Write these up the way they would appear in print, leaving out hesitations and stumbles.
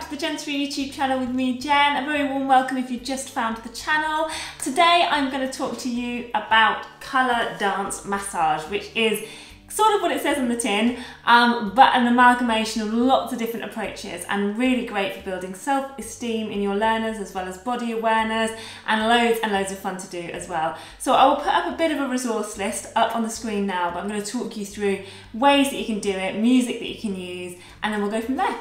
back to the Jensory YouTube channel with me, Jen. A very warm welcome if you just found the channel. Today I'm going to talk to you about colour dance massage, which is sort of what it says on the tin, but an amalgamation of lots of different approaches, and really great for building self-esteem in your learners as well as body awareness, and loads of fun to do as well. So I will put up a bit of a resource list up on the screen now, but I'm going to talk you through ways that you can do it, music that you can use, and then we'll go from there.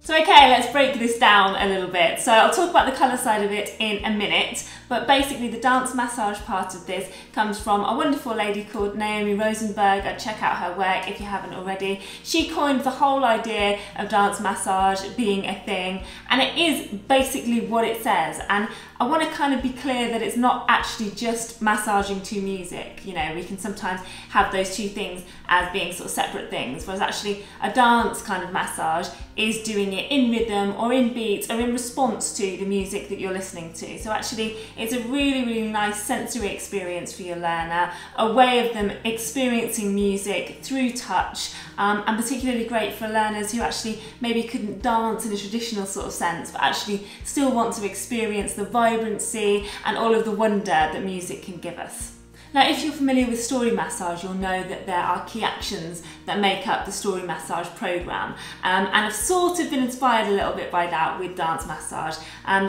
So okay, let's break this down a little bit. So I'll talk about the colour side of it in a minute, but basically the dance massage part of this comes from a wonderful lady called Naomi Rosenberg. I'd check out her work if you haven't already. She coined the whole idea of dance massage being a thing, and it is basically what it says. And I want to kind of be clear that it's not actually just massaging to music. You know, we can sometimes have those two things as being sort of separate things, whereas actually a dance kind of massage is doing it in rhythm or in beats or in response to the music that you're listening to. So actually it's a really, really nice sensory experience for your learner, a way of them experiencing music through touch, and particularly great for learners who actually maybe couldn't dance in a traditional sort of sense, but actually still want to experience the vibrancy and all of the wonder that music can give us. Now, if you're familiar with story massage, you'll know that there are key actions that make up the story massage program, and I've sort of been inspired a little bit by that with dance massage.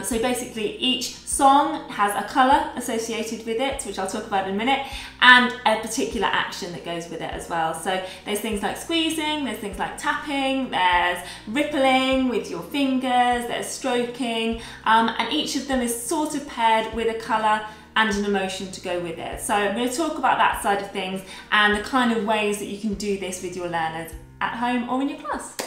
So basically each song has a colour associated with it, which I'll talk about in a minute, and a particular action that goes with it as well. So there's things like squeezing, there's things like tapping, there's rippling with your fingers, there's stroking, and each of them is sort of paired with a colour and an emotion to go with it. So I'm going to talk about that side of things and the kind of ways that you can do this with your learners at home or in your class.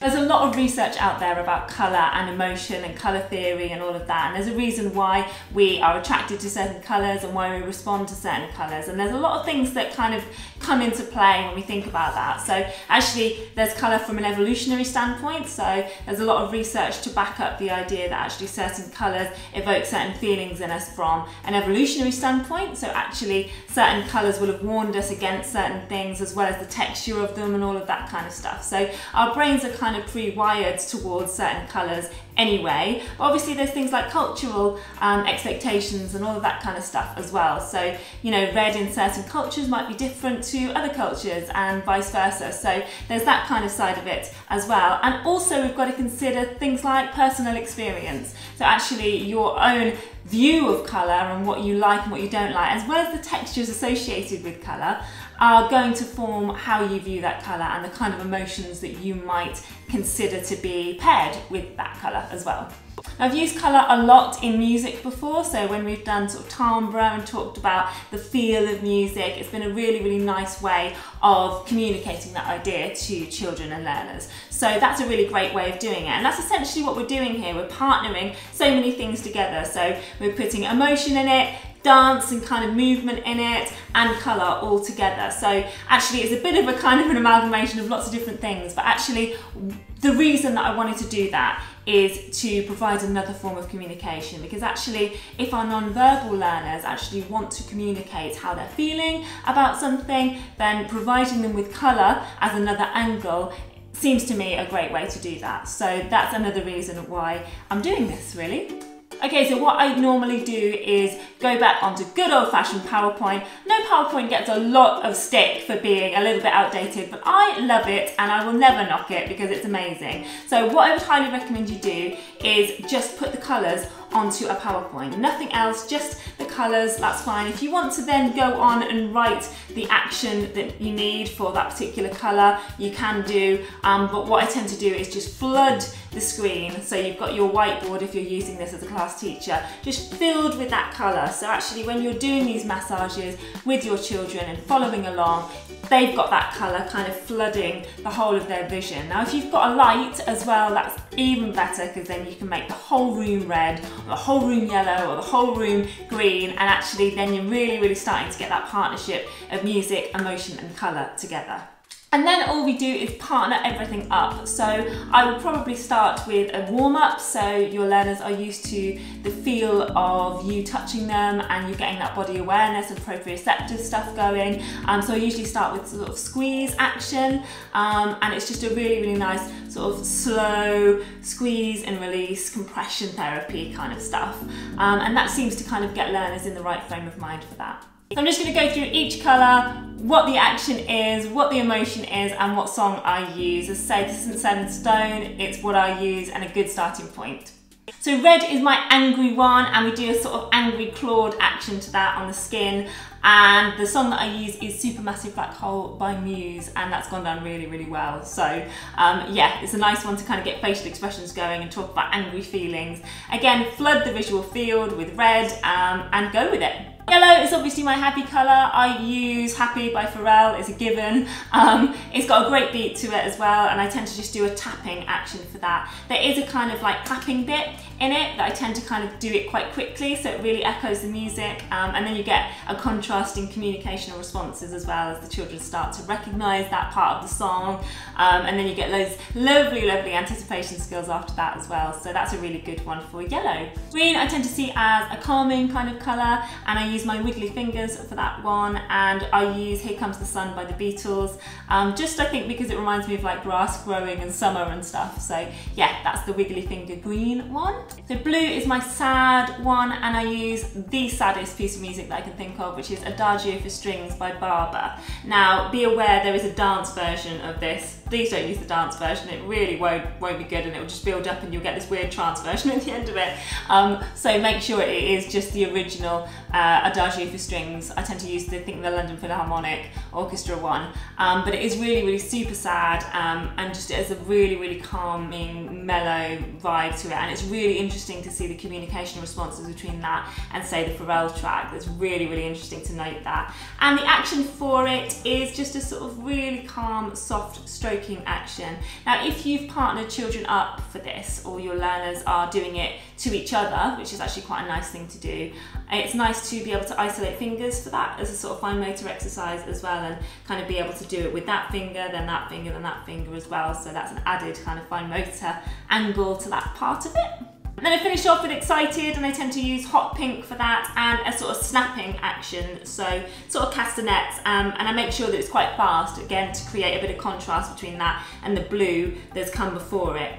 There's a lot of research out there about colour and emotion and colour theory and all of that, and there's a reason why we are attracted to certain colours and why we respond to certain colours, and there's a lot of things that kind of come into play when we think about that. So actually there's colour from an evolutionary standpoint, so there's a lot of research to back up the idea that actually certain colours evoke certain feelings in us from an evolutionary standpoint. So actually certain colours will have warned us against certain things, as well as the texture of them and all of that kind of stuff. So our brains are kind of pre-wired towards certain colours anyway. Obviously there's things like cultural expectations and all of that kind of stuff as well. So, you know, red in certain cultures might be different to other cultures and vice versa. So there's that kind of side of it as well. And also we've got to consider things like personal experience. So actually your own view of colour and what you like and what you don't like, as well as the textures associated with colour, are going to form how you view that colour and the kind of emotions that you might consider to be paired with that colour as well. I've used colour a lot in music before, so when we've done sort of timbre and talked about the feel of music, it's been a really, really nice way of communicating that idea to children and learners. So that's a really great way of doing it, and that's essentially what we're doing here. We're partnering so many things together, so we're putting emotion in it, dance and kind of movement in it, and colour all together. So actually it's a bit of a kind of an amalgamation of lots of different things, but actually the reason that I wanted to do that is to provide another form of communication, because actually if our non-verbal learners actually want to communicate how they're feeling about something, then providing them with colour as another angle seems to me a great way to do that. So that's another reason why I'm doing this, really. Okay, so what I normally do is go back onto good old-fashioned PowerPoint. No, PowerPoint gets a lot of stick for being a little bit outdated, but I love it and I will never knock it because it's amazing. So what I would highly recommend you do is just put the colours onto a PowerPoint. Nothing else, just the colours, that's fine. If you want to then go on and write the action that you need for that particular colour, you can do, but what I tend to do is just flood the screen. So you've got your whiteboard, if you're using this as a class teacher, just filled with that colour. So actually when you're doing these massages with your children and following along, they've got that colour kind of flooding the whole of their vision. Now if you've got a light as well, that's even better, because then you can make the whole room red, or the whole room yellow, or the whole room green, and actually then you're really, really starting to get that partnership of music, emotion and colour together. And then all we do is partner everything up. So I will probably start with a warm-up so your learners are used to the feel of you touching them and you getting that body awareness and proprioceptive stuff going. So I usually start with sort of squeeze action, and it's just a really, really nice sort of slow squeeze and release, compression therapy kind of stuff. And that seems to kind of get learners in the right frame of mind for that. So I'm just going to go through each colour, what the action is, what the emotion is, and what song I use. As I say, this isn't set in stone, it's what I use and a good starting point. So red is my angry one, and we do a sort of angry clawed action to that on the skin. And the song that I use is Supermassive Black Hole by Muse, and that's gone down really, really well. So yeah, it's a nice one to kind of get facial expressions going and talk about angry feelings. Again, flood the visual field with red and go with it. Yellow is obviously my happy colour. I use Happy by Pharrell, it's a given. It's got a great beat to it as well, and I tend to just do a tapping action for that. There is a kind of like clapping bit in it, that I tend to kind of do it quite quickly so it really echoes the music, and then you get a contrast in communicational responses as well, as the children start to recognise that part of the song, and then you get those lovely, lovely anticipation skills after that as well. So that's a really good one for yellow. Green I tend to see as a calming kind of colour, and I use my wiggly fingers for that one, and I use Here Comes the Sun by The Beatles, just I think because it reminds me of like grass growing and summer and stuff. So yeah, that's the wiggly finger green one. So blue is my sad one, and I use the saddest piece of music that I can think of, which is Adagio for Strings by Barber. Now be aware there is a dance version of this. Please don't use the dance version, it really won't be good, and it will just build up and you'll get this weird trance version at the end of it. So make sure it is just the original Adagio for Strings. I tend to use the London Philharmonic Orchestra one, but it is really, really super sad, and just it has a really, really calming, mellow vibe to it, and it's really interesting to see the communication responses between that and say the Pharrell track. That's really, really interesting to note that. And the action for it is just a sort of really calm, soft stroke action. Now if you've partnered children up for this, or your learners are doing it to each other, which is actually quite a nice thing to do, it's nice to be able to isolate fingers for that as a sort of fine motor exercise as well, and kind of be able to do it with that finger, then that finger, then that finger as well. So that's an added kind of fine motor angle to that part of it. Then I finish off with excited, and I tend to use hot pink for that, and a sort of snapping action, so sort of castanets, and I make sure that it's quite fast, again to create a bit of contrast between that and the blue that's come before it.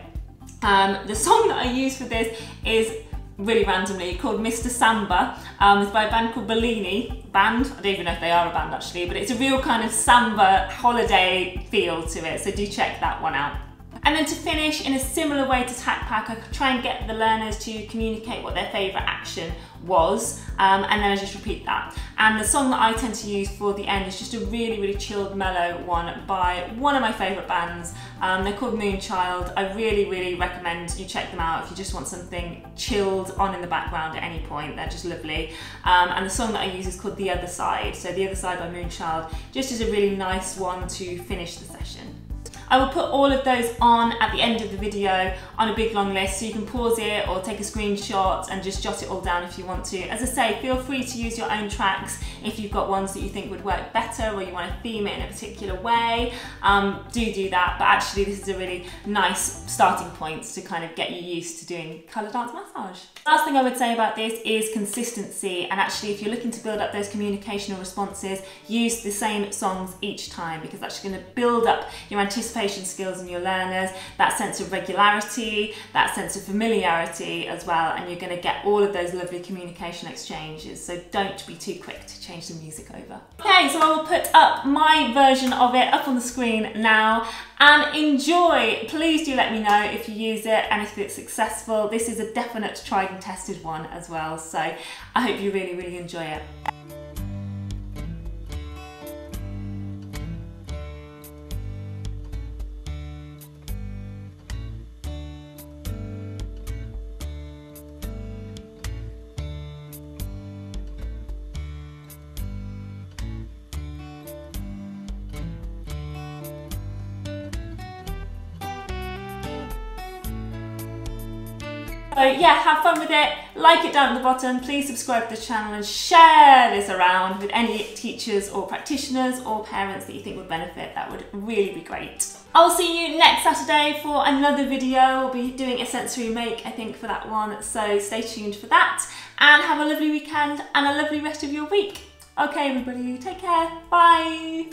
The song that I use for this is really randomly called Mr. Samba. It's by a band called Bellini Band. I don't even know if they are a band actually, but it's a real kind of samba holiday feel to it, so do check that one out. And then to finish, in a similar way to Tac Pack, I try and get the learners to communicate what their favourite action was, and then I just repeat that. And the song that I tend to use for the end is just a really, really chilled, mellow one by one of my favourite bands. They're called Moonchild. I really, really recommend you check them out if you just want something chilled on in the background at any point. They're just lovely. And the song that I use is called The Other Side. So The Other Side by Moonchild just is a really nice one to finish the session. I will put all of those on at the end of the video on a big long list, so you can pause it or take a screenshot and just jot it all down if you want to. As I say, feel free to use your own tracks if you've got ones that you think would work better, or you want to theme it in a particular way. Do that, but actually this is a really nice starting point to kind of get you used to doing colour dance massage. Last thing I would say about this is consistency, and actually if you're looking to build up those communicational responses, use the same songs each time, because that's going to build up your anticipation skills in your learners, that sense of regularity, that sense of familiarity as well, and you're going to get all of those lovely communication exchanges, so don't be too quick to change the music over. Okay, so I will put up my version of it up on the screen now, and enjoy. Please do let me know if you use it and if it's successful. This is a definite tried and tested one as well, so I hope you really, really enjoy it. So yeah, have fun with it, like it down at the bottom, please subscribe to the channel and share this around with any teachers or practitioners or parents that you think would benefit. That would really be great. I'll see you next Saturday for another video. We'll be doing a sensory make, I think, for that one, so stay tuned for that, and have a lovely weekend and a lovely rest of your week. Okay everybody, take care, bye!